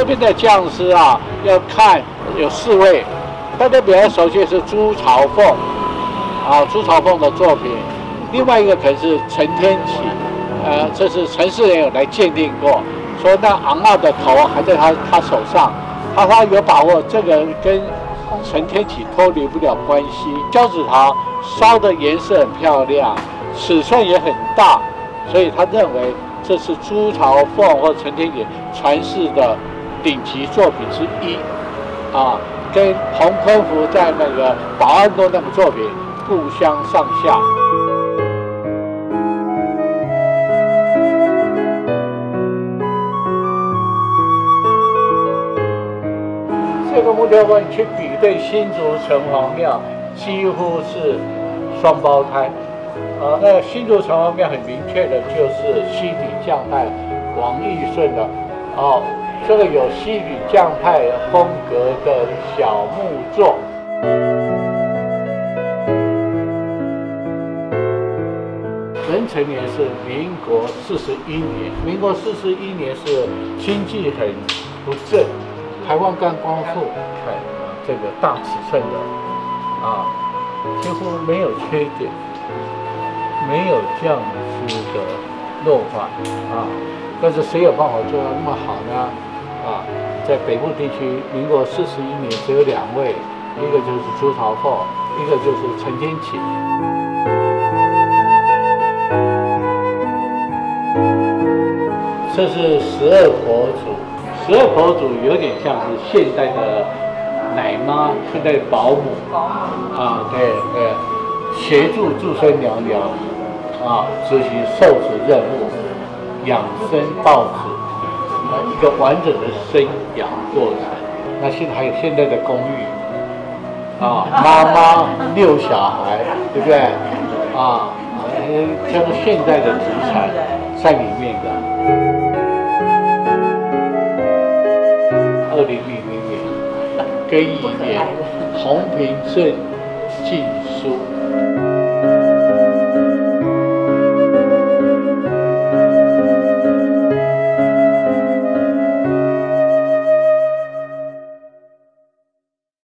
这边的匠师啊，要看有四位，大家比较熟悉是朱朝凤，啊，朱朝凤的作品。另外一个可能是陈天启，这是陈世仁有来鉴定过，说那昂奥的头还在他手上，他有把握这个跟陈天启脱离不了关系。胶纸陶烧的颜色很漂亮，尺寸也很大，所以他认为。 这是朱朝凤或陈天启传世的顶级作品之一，啊，跟洪坤福在那个保安宫那部作品不相上下。这个木雕馆去比对新竹城隍庙，几乎是双胞胎。 啊，那新竹城隍庙很明确的就是西里匠派王义顺的，哦，这个有西里匠派风格的小木作。壬辰年是民国41年，民国41年是经济很不振，台湾刚光复，这个大尺寸的，啊，几乎没有缺点。 没有匠师的落款啊，但是谁有办法做到那么好呢？啊，在北部地区，民国41年只有2位，一个就是朱朝凤，一个就是陈天启。这是12佛祖，12佛祖有点像是现代的奶妈，现代的保姆啊，对对，协助助生娘娘。 啊，执行受职任务，养生报纸，一个完整的生养过程。那现在还有现在的公寓，啊，妈妈6小孩，对不对？啊，像现在的题材在里面的。2000年，庚寅年，洪平顺。